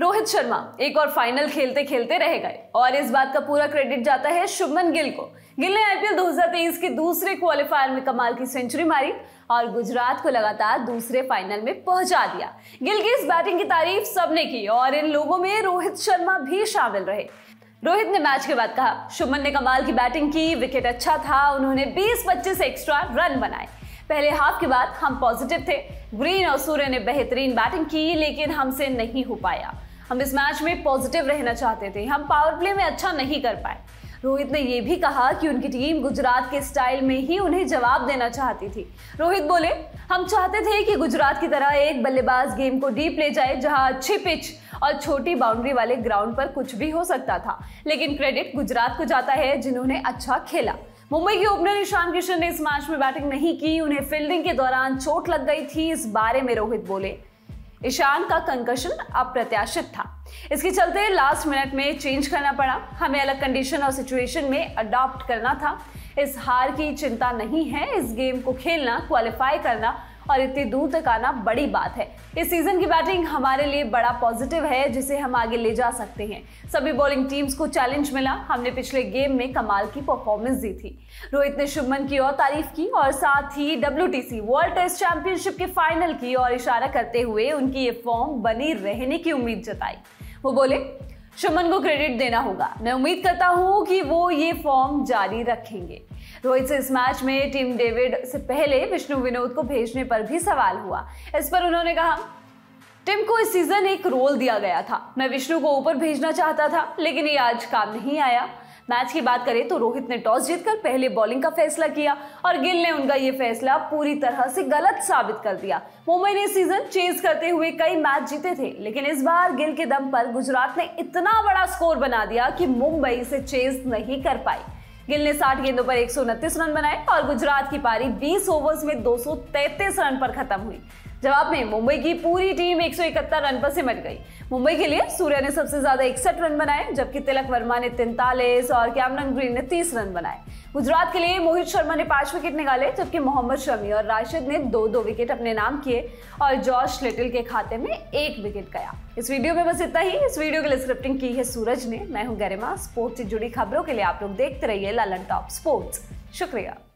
रोहित शर्मा एक और फाइनल खेलते खेलते रह गए और इस बात का पूरा क्रेडिट जाता है शुभमन गिल को। गिल ने आईपीएल 2023 के दूसरे क्वालिफायर में कमाल की सेंचुरी मारी और गुजरात को लगातार दूसरे फाइनल में पहुंचा दिया। गिल की इस बैटिंग की तारीफ सबने की और इन लोगों में रोहित शर्मा भी शामिल रहे। रोहित ने मैच के बाद कहा, शुभमन ने कमाल की बैटिंग की, विकेट अच्छा था, उन्होंने 20-25 एक्स्ट्रा रन बनाए। पहले हाफ के बाद हम पॉजिटिव थे, ग्रीन और सूर्य ने बेहतरीन बैटिंग की, लेकिन हमसे नहीं हो पाया। हम इस मैच में पॉजिटिव रहना चाहते थे, हम पावर प्ले में अच्छा नहीं कर पाए। रोहित ने यह भी कहा कि उनकी टीम गुजरात के स्टाइल में ही उन्हें जवाब देना चाहती थी। रोहित बोले, हम चाहते थे कि गुजरात की तरह एक बल्लेबाज गेम को डीप ले जाए, जहां अच्छी पिच और छोटी बाउंड्री वाले ग्राउंड पर कुछ भी हो सकता था, लेकिन क्रेडिट गुजरात को जाता है जिन्होंने अच्छा खेला। मुंबई के ओपनर ईशान किशन ने इस मैच में बैटिंग नहीं की, उन्हें फील्डिंग के दौरान चोट लग गई थी। इस बारे में रोहित बोले, ईशान का कंकशन अप्रत्याशित था, इसके चलते लास्ट मिनट में चेंज करना पड़ा। हमें अलग कंडीशन और सिचुएशन में अडॉप्ट करना था। इस हार की चिंता नहीं है, इस गेम को खेलना, क्वालिफाई करना और इतनी दूर तक आना बड़ी बात है। इस सीजन की बैटिंग हमारे लिए बड़ा पॉजिटिव है, जिसे हम आगे ले जा सकते हैं। सभी बॉलिंग टीम्स को चैलेंज मिला, हमने पिछले गेम में कमाल की परफॉर्मेंस दी थी। रोहित ने शुभमन की और तारीफ की और साथ ही WTC वर्ल्ड टेस्ट चैंपियनशिप के फाइनल की और इशारा करते हुए उनकी ये फॉर्म बनी रहने की उम्मीद जताई। वो बोले, शुभमन को क्रेडिट देना होगा, मैं उम्मीद करता हूं कि वो ये फॉर्म जारी रखेंगे। रोहित से इस मैच में टीम डेविड से पहले विष्णु विनोद को भेजने पर भी सवाल हुआ। इस पर उन्होंने कहा, टीम को इस सीजन एक रोल दिया गया था, मैं विष्णु को ऊपर भेजना चाहता था, लेकिन ये आज काम नहीं आया। मैच की बात करें तो रोहित ने टॉस जीतकर पहले बॉलिंग का फैसला किया और गिल ने उनका ये फैसला पूरी तरह से गलत साबित कर दिया। मुंबई ने सीजन चेज करते हुए कई मैच जीते थे, लेकिन इस बार गिल के दम पर गुजरात ने इतना बड़ा स्कोर बना दिया कि मुंबई इसे चेज नहीं कर पाई। गिल ने 60 गेंदों पर 129 रन बनाए और गुजरात की पारी 20 ओवर्स में 233 रन पर खत्म हुई। जवाब में मुंबई की पूरी टीम 171 रन पर सिमट गई। मुंबई के लिए सूर्य ने सबसे ज्यादा 61 रन बनाए, जबकि तिलक वर्मा ने 43 और कैमन ग्रीन ने 30 रन बनाए। गुजरात के लिए मोहित शर्मा ने 5 विकेट निकाले, जबकि मोहम्मद शमी और राशिद ने 2-2 विकेट अपने नाम किए और जॉश लिटिल के खाते में 1 विकेट गया। इस वीडियो में बस इतना ही। इस वीडियो के लिए स्क्रिप्टिंग की है सूरज ने। मैं हूँ गरिमा। स्पोर्ट्स से जुड़ी खबरों के लिए आप लोग देखते रहिए लालन टॉप स्पोर्ट्स। शुक्रिया।